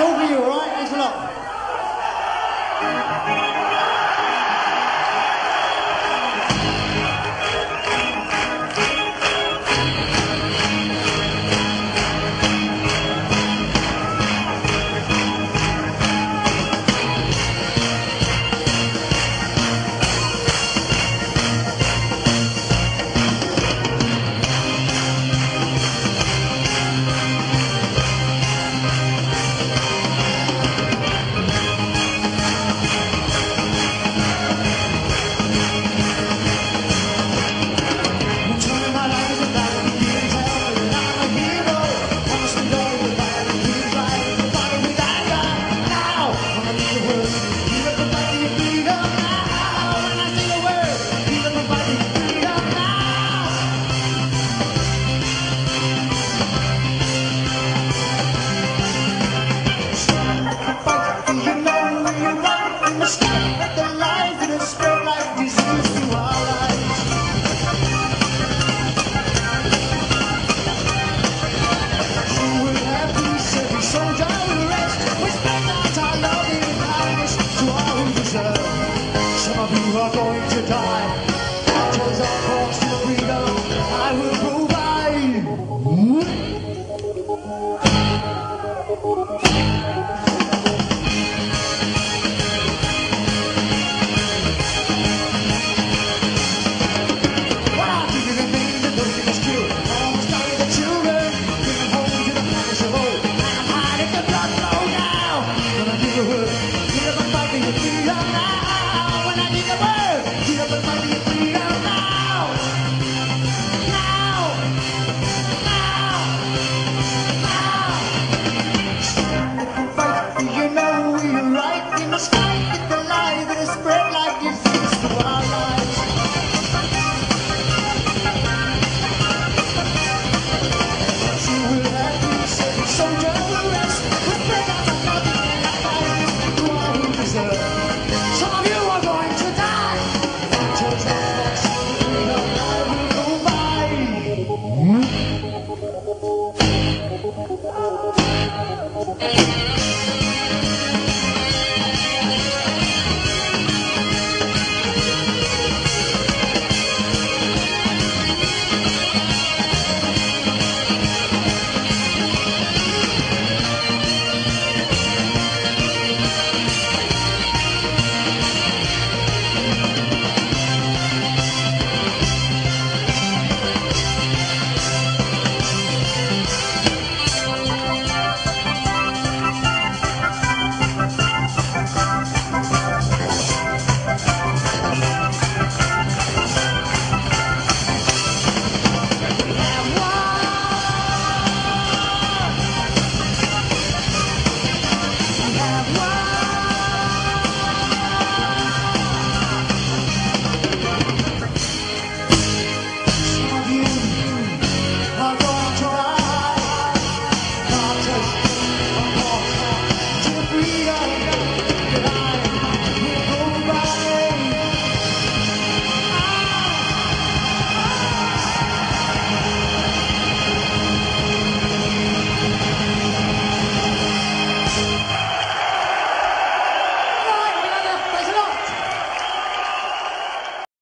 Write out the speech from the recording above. Talk with you, all right? Thanks a lot.